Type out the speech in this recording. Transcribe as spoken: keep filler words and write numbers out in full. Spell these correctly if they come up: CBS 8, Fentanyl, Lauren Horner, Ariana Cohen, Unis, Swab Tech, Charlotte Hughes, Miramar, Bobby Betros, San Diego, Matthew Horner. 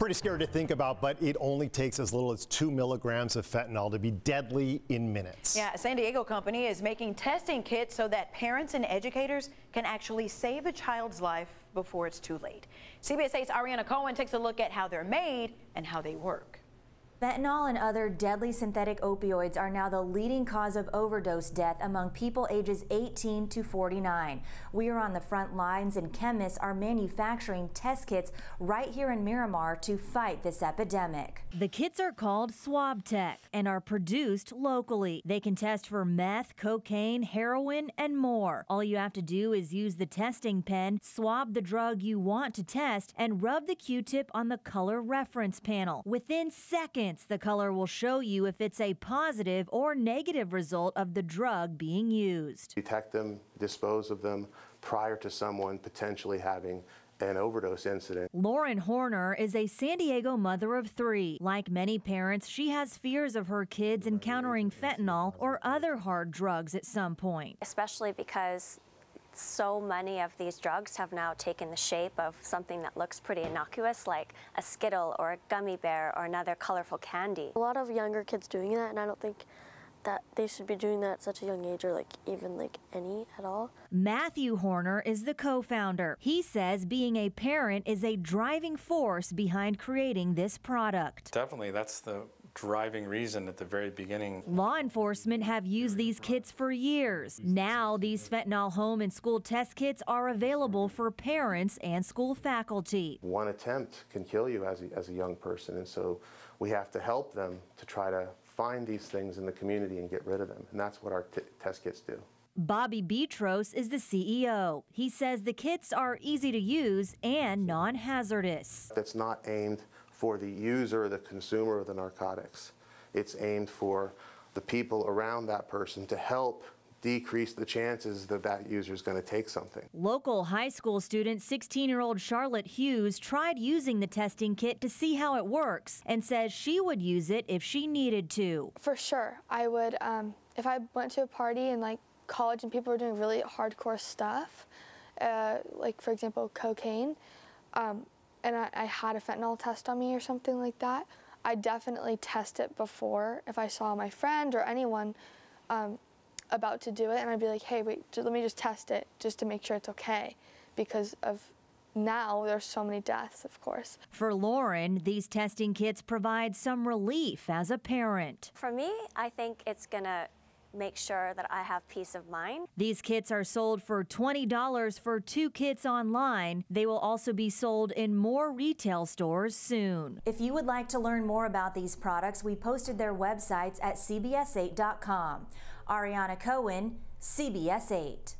Pretty scary to think about, but it only takes as little as two milligrams of fentanyl to be deadly in minutes. Yeah, a San Diego company is making testing kits so that parents and educators can actually save a child's life before it's too late. C B S eight's Ariana Cohen takes a look at how they're made and how they work. Fentanyl and other deadly synthetic opioids are now the leading cause of overdose death among people ages eighteen to forty-nine. We are on the front lines, and chemists are manufacturing test kits right here in Miramar to fight this epidemic. The kits are called Swab Tech and are produced locally. They can test for meth, cocaine, heroin, and more. All you have to do is use the testing pen, swab the drug you want to test, and rub the Q-tip on the color reference panel. Within seconds, the color will show you if it's a positive or negative result of the drug being used. Detect them, dispose of them prior to someone potentially having an overdose incident. Lauren Horner is a San Diego mother of three. Like many parents, she has fears of her kids encountering fentanyl or other hard drugs at some point. Especially because so many of these drugs have now taken the shape of something that looks pretty innocuous, like a Skittle or a gummy bear or another colorful candy. A lot of younger kids doing that, and I don't think that they should be doing that at such a young age, or like even like any at all. Matthew Horner is the co-founder. He says being a parent is a driving force behind creating this product. Definitely, that's the driving reason at the very beginning. Law enforcement have used these kits for years. Now these fentanyl home and school test kits are available for parents and school faculty. One attempt can kill you as a, as a young person, and so we have to help them to try to find these things in the community and get rid of them, and that's what our t test kits do. Bobby Betros is the C E O. He says the kits are easy to use and non-hazardous. That's not aimed for the user or the consumer of the narcotics. It's aimed for the people around that person to help decrease the chances that that user is going to take something. Local high school student sixteen-year-old Charlotte Hughes tried using the testing kit to see how it works and says she would use it if she needed to. For sure. I would, um, if I went to a party in like college and people were doing really hardcore stuff, uh, like for example cocaine, um, and I, I had a fentanyl test on me or something like that, I definitely test it before if I saw my friend or anyone um, about to do it, and I'd be like, hey, wait, let me just test it just to make sure it's okay, because of now there's so many deaths, of course. For Lauren, these testing kits provide some relief as a parent. For me, I think it's gonna make sure that I have peace of mind. These kits are sold for twenty dollars for two kits online. They will also be sold in more retail stores soon. If you would like to learn more about these products, we posted their websites at C B S eight dot com. Ariana Cohen, C B S eight.